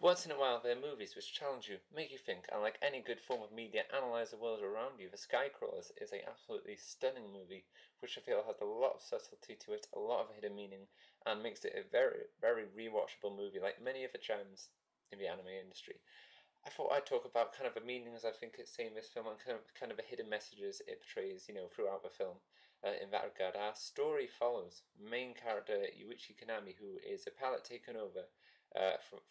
Once in a while, there are movies which challenge you, make you think, and like any good form of media, analyse the world around you. The Sky Crawlers is an absolutely stunning movie, which I feel has a lot of subtlety to it, a lot of hidden meaning, and makes it a very, very rewatchable movie, like many of the gems in the anime industry. I thought I'd talk about kind of the meanings I think it's saying in this film and kind of the hidden messages it portrays, you know, throughout the film. In that regard, our story follows main character Yuichi Konami, who is a pilot taken over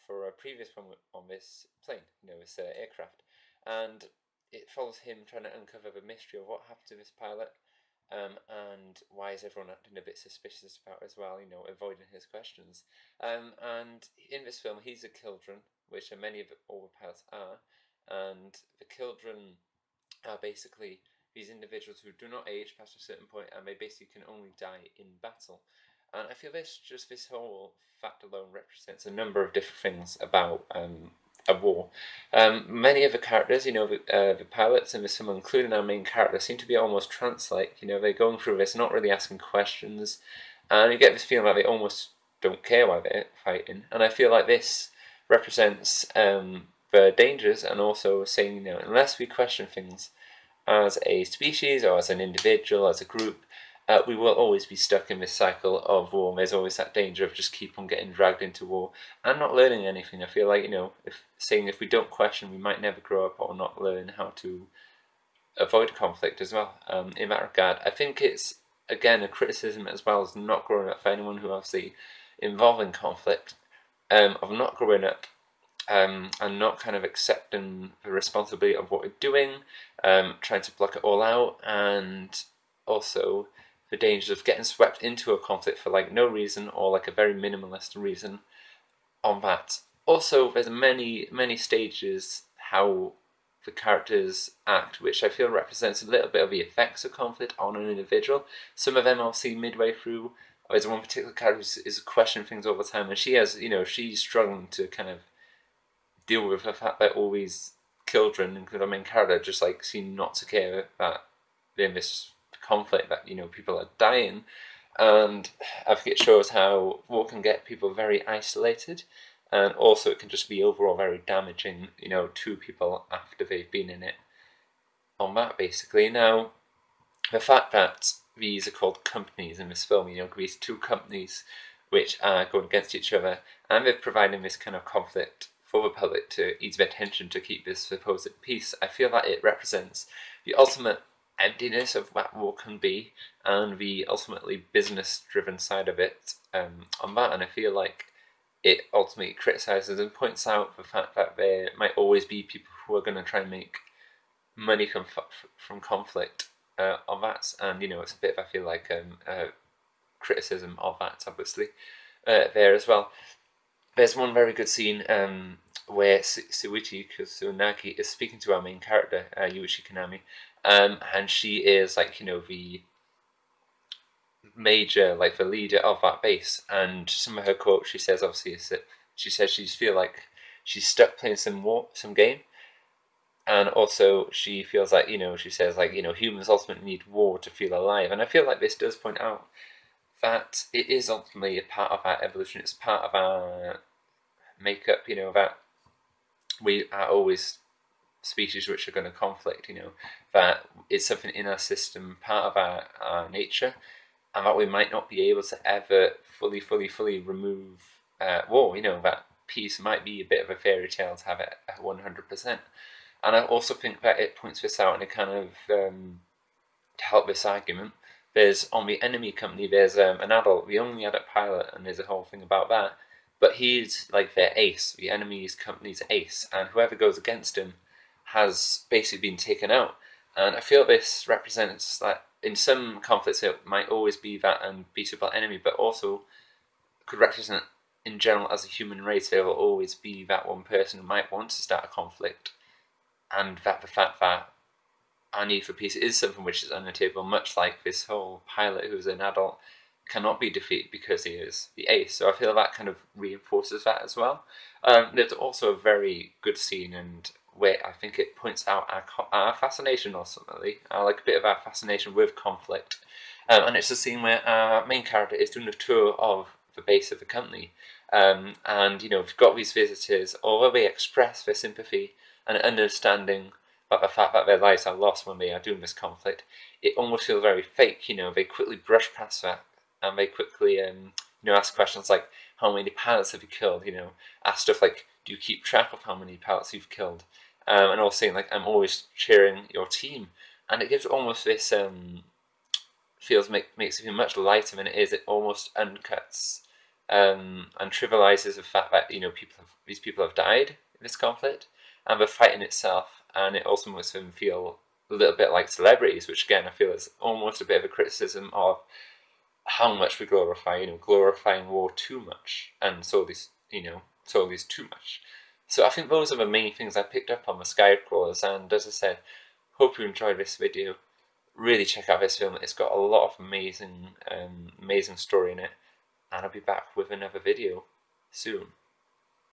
for a previous one on this plane, you know, this aircraft, and it follows him trying to uncover the mystery of what happened to this pilot, and why is everyone acting a bit suspicious about it as well, you know, avoiding his questions. And in this film, he's a Kildren, which many of all the pilots are, and the Kildren are basically these individuals who do not age past a certain point, and they basically can only die in battle. And I feel this whole fact alone represents a number of different things about a war. Many of the characters, you know, the pilots and some, including our main character, seem to be almost trance-like. You know, they're going through this, not really asking questions, and you get this feeling like they almost don't care why they're fighting. And I feel like this represents the dangers, and also saying, you know, unless we question things as a species or as an individual, as a group, we will always be stuck in this cycle of war. There's always that danger of just keep on getting dragged into war and not learning anything. I feel like, you know, if we don't question, we might never grow up or not learn how to avoid conflict as well. In that regard, I think it's, again, a criticism as well as not growing up for anyone who obviously involved in conflict, of not growing up and not kind of accepting the responsibility of what we're doing, trying to block it all out, and also the dangers of getting swept into a conflict for like no reason, or like a very minimalist reason on that. Also, there's many stages how the characters act, which I feel represents a little bit of the effects of conflict on an individual. Some of them I'll see midway through. There's one particular character who is questioning things all the time, and she has, you know, she's struggling to kind of deal with the fact that all these Kildren, including our main character, just like seem not to care that they're in this conflict, that, you know, people are dying. And I think it shows how war can get people very isolated, and also it can just be overall very damaging, you know, to people after they've been in it. On that, basically. Now, the fact that these are called companies in this film, you know, these two companies which are going against each other, and they're providing this kind of conflict for the public to ease their tension to keep this supposed peace. I feel that it represents the ultimate emptiness of what war can be, and the ultimately business-driven side of it on that, and I feel like it ultimately criticises and points out the fact that there might always be people who are going to try and make money from conflict on that, and, you know, it's a bit of, I feel like, criticism of that, obviously, there as well. There's one very good scene where Suichi Kusunagi is speaking to our main character, Yuichi Konami, and she is, like, you know, the major, like, the leader of that base, and some of her quotes she says, obviously, is that she says she feels like she's stuck playing some game. And also, she feels like, you know, she says, like, you know, humans ultimately need war to feel alive. And I feel like this does point out that it is ultimately a part of our evolution. It's part of our makeup, you know, that we are always species which are going to conflict, you know, that it's something in our system, part of our nature, and that we might not be able to ever fully remove war, you know, that peace might be a bit of a fairy tale to have it 100%. And I also think that it points this out in a kind of, to help this argument, there's, on the enemy company, there's an adult, the only adult pilot, and there's a whole thing about that, but he's like their ace, the enemy's company's ace, and whoever goes against him has basically been taken out. And I feel this represents that in some conflicts it might always be that unbeatable enemy, but also could represent in general as a human race there will always be that one person who might want to start a conflict, and that the fact that our need for peace is something which is unattainable, much like this whole pilot who's an adult cannot be defeated because he is the ace. So I feel that kind of reinforces that as well. There's also a very good scene, and where I think it points out our fascination ultimately, like a bit of our fascination with conflict, and it's a scene where our main character is doing a tour of the base of the company, And, you know, we've got these visitors, although they express their sympathy and understanding about the fact that their lives are lost when they are doing this conflict, it almost feels very fake. You know, they quickly brush past that, and they quickly, you know, ask questions like, how many pilots have you killed? You know, ask stuff like, do you keep track of how many pilots you've killed? And all saying, like, I'm always cheering your team. And it gives almost this, makes it feel much lighter than it is. It almost uncuts and trivializes the fact that, you know, these people have died in this conflict, and the fight in itself, and it also makes them feel a little bit like celebrities, which again I feel is almost a bit of a criticism of how much we glorify, you know, glorifying war too much, and soldiers too much. So I think those are the main things I picked up on The Sky Crawlers, and as I said, hope you enjoyed this video. Really check out this film, it's got a lot of amazing story in it, and I'll be back with another video soon.